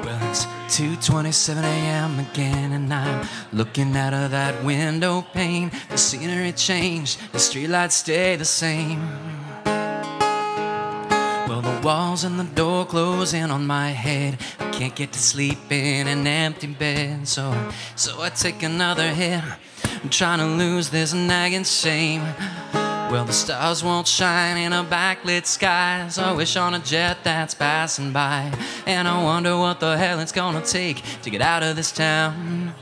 Well, it's 2:27 a.m. again, and I'm looking out of that window pane. The scenery changed, the streetlights stay the same. Well, the walls and the door close in on my head. I can't get to sleep in an empty bed, so I take another hit. I'm trying to lose this nagging shame. Well, the stars won't shine in a backlit sky, so I wish on a jet that's passing by. And I wonder what the hell it's gonna take to get out of this town.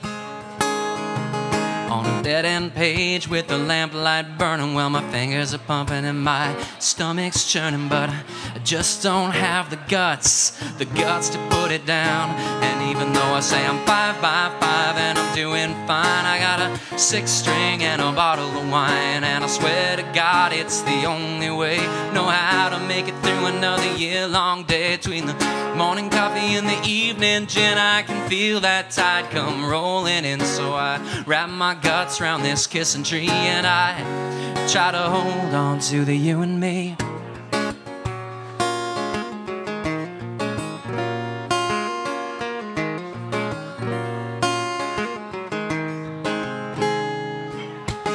On a dead-end page with the lamplight burning, well, my fingers are pumping and my stomach's churning, but I just don't have the guts to put it down. And even though I say I'm 5 by 5 and I'm doing fine, I got a 6-string and a bottle of wine, and I swear to God it's the only way I know how to make it through another year-long day. Between the morning coffee and the evening gin, I can feel that tide come rolling in, so I wrap my guts round this kissing tree and I try to hold on to the you and me.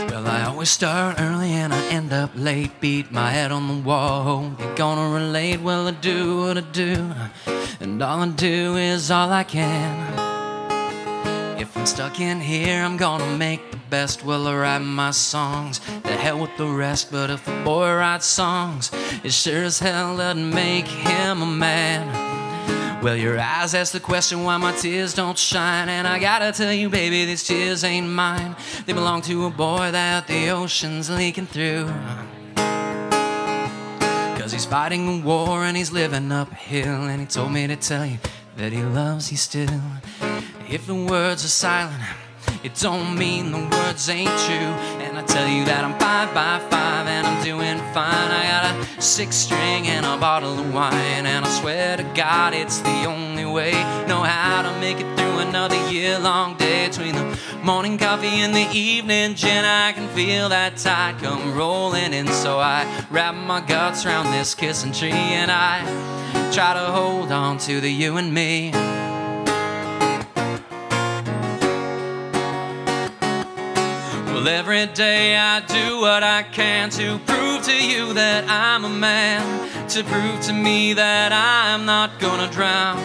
Well, I always start early and I end up late. Beat my head on the wall, hope you're gonna relate. Well, I do what I do, and all I do is all I can. If I'm stuck in here, I'm gonna make the best. Well, I write my songs, the hell with the rest. But if a boy writes songs, it sure as hell doesn't make him a man. Well, your eyes ask the question why my tears don't shine, and I gotta tell you, baby, these tears ain't mine. They belong to a boy that the ocean's leaking through. Cause he's fighting a war and he's living uphill, and he told me to tell you that he loves you still. If the words are silent, it don't mean the words ain't true. And I tell you that I'm 5 by 5 and I'm doing fine. I got a 6-string and a bottle of wine, and I swear to God it's the only way I know how to make it through another year-long day. Between the morning coffee and the evening gin, I can feel that tide come rolling in, so I wrap my guts around this kissing tree and I try to hold on to the you and me. Well, every day I do what I can to prove to you that I'm a man, to prove to me that I'm not gonna drown.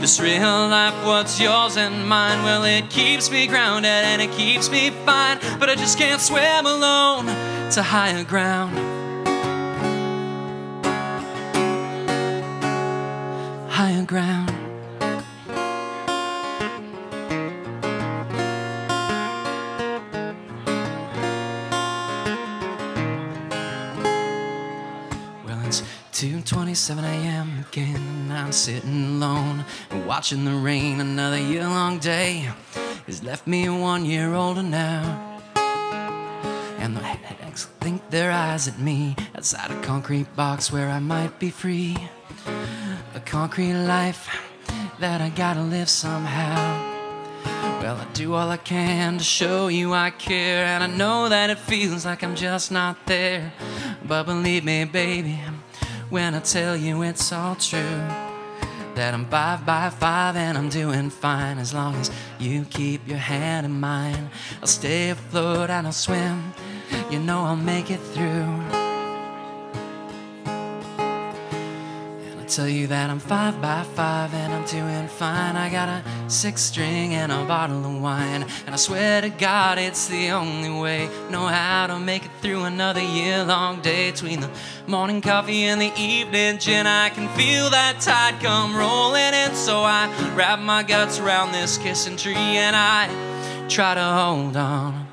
This real life, what's yours and mine, well, it keeps me grounded and it keeps me fine, but I just can't swim alone to higher ground. Higher ground. It's 2:27 a.m. again, and I'm sitting alone and watching the rain. Another year-long day has left me 1 year older now, and the headaches blink their eyes at me outside a concrete box where I might be free. A concrete life that I gotta live somehow. Well, I do all I can to show you I care, and I know that it feels like I'm just not there, but believe me, baby, when I tell you it's all true, that I'm 5 by 5 and I'm doing fine. As long as you keep your hand in mine, I'll stay afloat and I'll swim. You know I'll make it through. And I tell you that I'm 5 by 5 and I'm doing fine. I got a 6-string and a bottle of wine, and I swear to God it's the only way I know how to make it through another year-long day. Between the morning coffee and the evening gin, I can feel that tide come rolling in, so I wrap my guts around this kissing tree and I try to hold on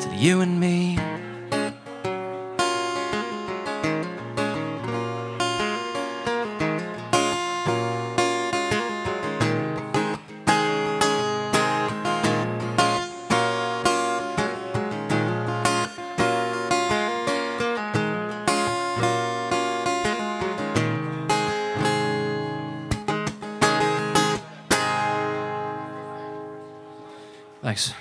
to you and me. Thanks.